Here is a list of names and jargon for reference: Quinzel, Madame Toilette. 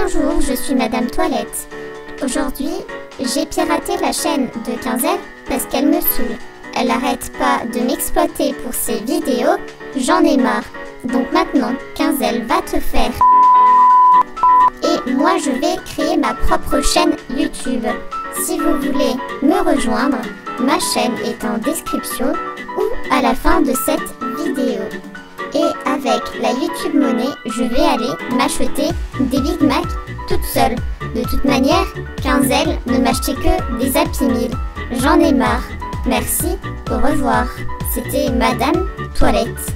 Bonjour, je suis Madame Toilette. Aujourd'hui, j'ai piraté la chaîne de Quinzel parce qu'elle me saoule. Elle n'arrête pas de m'exploiter pour ses vidéos, j'en ai marre. Donc maintenant, Quinzel va te faire. Et moi, je vais créer ma propre chaîne YouTube. Si vous voulez me rejoindre, ma chaîne est en description ou à la fin de cette vidéo. Et avec la YouTube Money, je vais aller m'acheter des Big Mac toute seule. De toute manière, Quinzel ne m'achetait que des Happy Meal. J'en ai marre. Merci, au revoir. C'était Madame Toilette.